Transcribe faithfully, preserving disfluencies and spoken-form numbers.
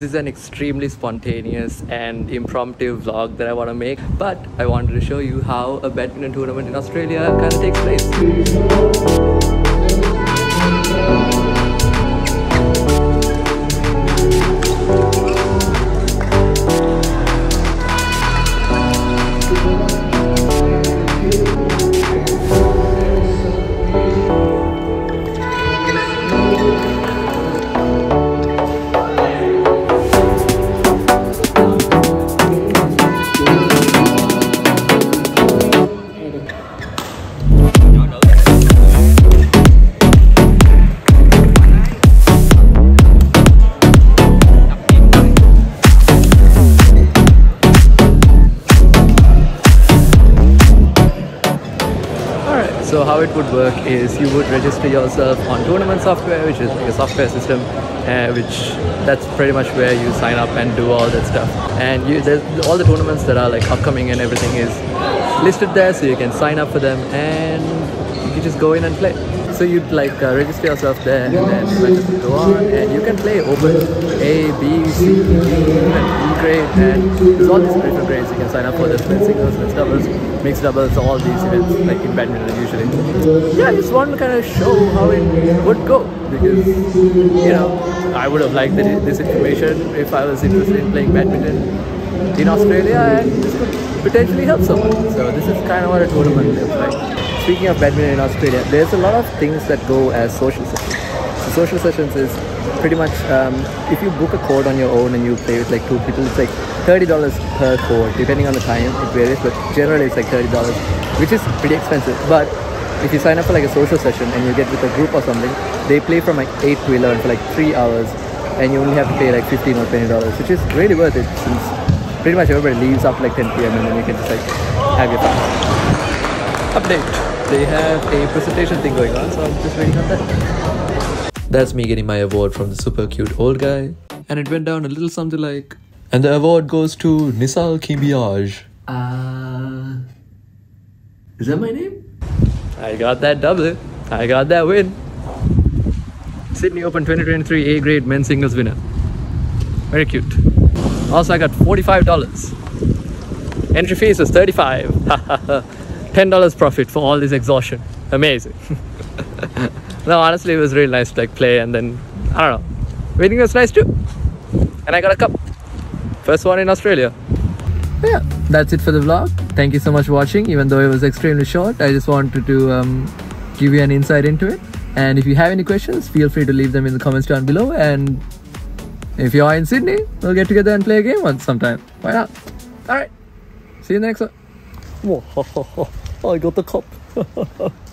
This is an extremely spontaneous and impromptu vlog that I want to make, but I wanted to show you how a badminton tournament in Australia kind of takes place. So how it would work is you would register yourself on Tournament software, which is like a software system, uh, which that's pretty much where you sign up and do all that stuff. And you, there's all the tournaments that are like upcoming and everything is listed there, so you can sign up for them and you can just go in and play. So you'd like uh, register yourself there and then register, go on, and you can play open A, B, C, D, and E grade, and there's all these different grades you can sign up for. There's men's singles, men's doubles, mixed doubles, all these events like in badminton usually. Yeah, I just want to kind of show how it would go, because you know, I would have liked this information if I was interested in playing badminton in Australia, and this could potentially help someone. So this is kind of what a tournament is like. Speaking of badminton in Australia, there's a lot of things that go as social sessions. So social sessions is pretty much um, if you book a court on your own and you play with like two people, it's like thirty dollars per court, depending on the time, it varies, but generally it's like thirty dollars, which is pretty expensive. But if you sign up for like a social session and you get with a group or something, they play from like eight to eleven for like three hours, and you only have to pay like fifteen or twenty dollars, which is really worth it, since pretty much everybody leaves after like ten p m and then you can just like have your fun. Update! They have a presentation thing going on, so I'm just waiting on that. That's me getting my award from the super cute old guy, and it went down a little something like... And the award goes to Nisal Kibiyaj. Uh, is that my name? I got that double. I got that win. Sydney Open twenty twenty-three A grade men's singles winner. Very cute. Also, I got forty-five dollars. Entry fees was thirty-five dollars. ten dollars profit for all this exhaustion. Amazing. No, honestly, it was really nice to like play, and then, I don't know, winning was nice too. And I got a cup. First one in Australia. Yeah, that's it for the vlog. Thank you so much for watching. Even though it was extremely short, I just wanted to um, give you an insight into it. And if you have any questions, feel free to leave them in the comments down below. And if you are in Sydney, we'll get together and play a game once sometime. Why not? Alright, see you in the next one. Whoa, ho, ho, ho. I got the cup.